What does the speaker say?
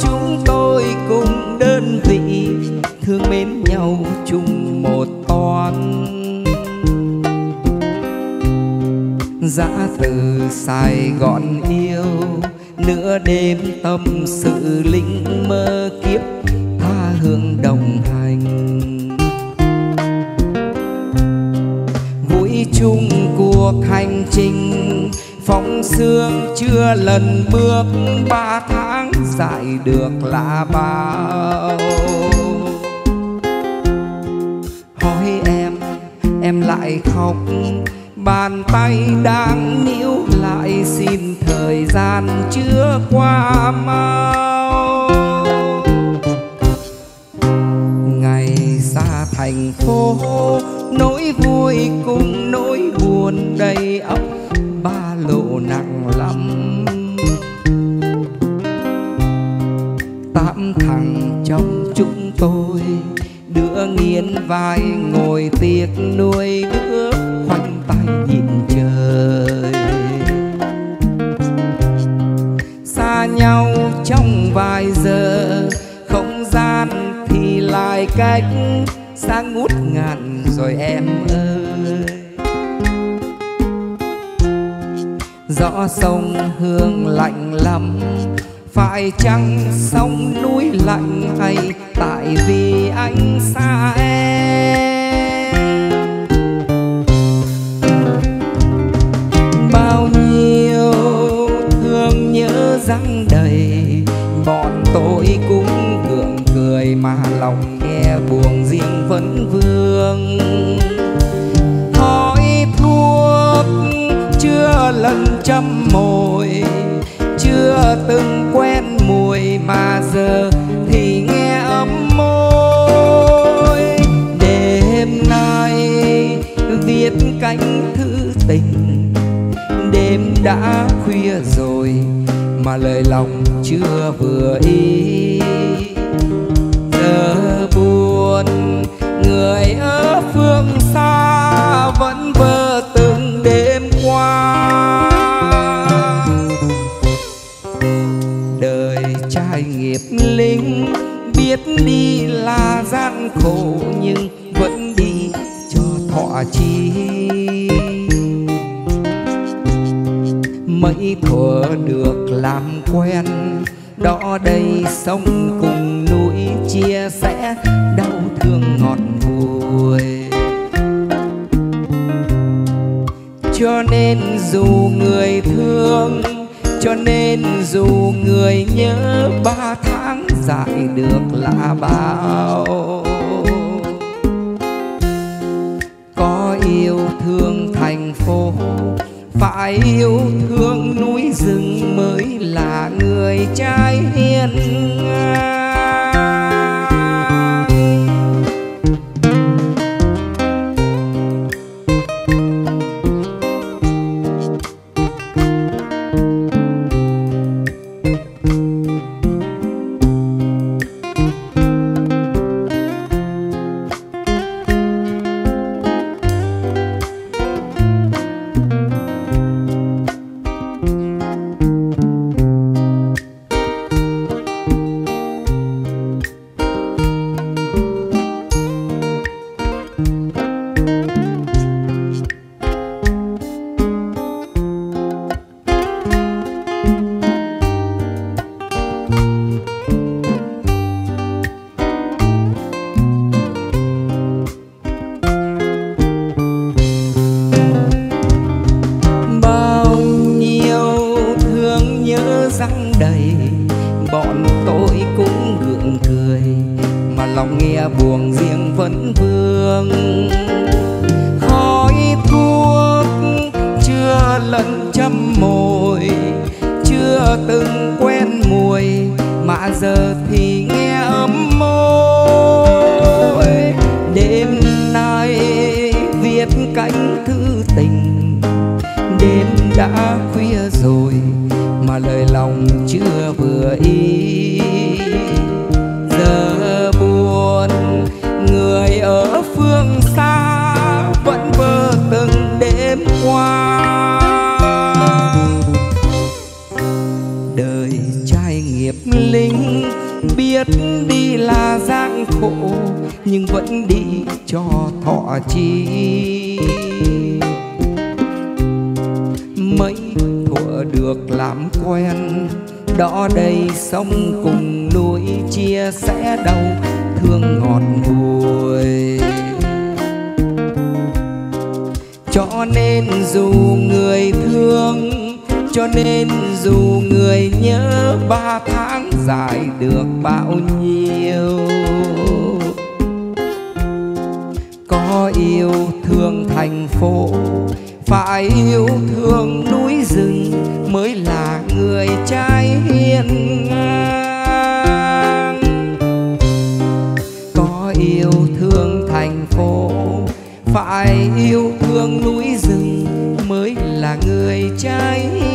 chúng tôi cùng đơn vị, thương mến nhau chung một toán. Dã từ Sài Gòn yêu, nửa đêm tâm sự linh mơ kiếp tha hương đồng hành. Vui chung cuộc hành trình, phong sương chưa lần bước, 3 tháng dạy được là bao. Hỏi em lại khóc, bàn tay đang níu lại xin thời gian chưa qua mau. Ngày xa thành phố, nỗi vui cùng nỗi buồn đầy ắp ba lô nặng lắm. 8 thằng trong chúng tôi, đứa nghiêng vai ngồi tiếc nuôi, đứa khoanh tay nhìn trời. Xa nhau trong vài giờ, không gian thì lại cách xa ngút ngàn rồi em ơi. Rõ sông Hương lạnh lắm, phải chăng sông núi lạnh hay tại vì anh xa em? Bao nhiêu thương nhớ răng đầy, bọn tôi cũng gượng cười mà lòng nghe buồn riêng vấn vương. Hỏi thuốc chưa lần châm mồi, chưa từng quen mùi mà giờ thì nghe ấm môi. Đêm nay viết cánh thư tình, đêm đã khuya rồi mà lời lòng chưa vừa ý. Giờ buồn người ở phương xa vẫn vơ từng đêm qua. Nghiệp lính biết đi là gian khổ nhưng vẫn đi cho thọ chi. Mấy thuở được làm quen, đó đây sông cùng núi chia sẻ đau thương ngọt vui. Cho nên dù người thương, cho nên dù người nhớ, 3 tháng dạy được là bao. Có yêu thương thành phố, phải yêu thương núi rừng mới là người trai hiền. nghiệp linh, biết đi là gian khổ nhưng vẫn đi cho thọ chi. Mấy thuở được làm quen đó đây sông cùng núi, chia sẻ đau thương ngọt bùi. Cho nên dù người thương, cho nên dù người nhớ, 3 tháng dài được bao nhiêu. Có yêu thương thành phố, phải yêu thương núi rừng mới là người trai hiền ngang. Có yêu thương thành phố, phải yêu thương núi rừng mới là người trai hiền.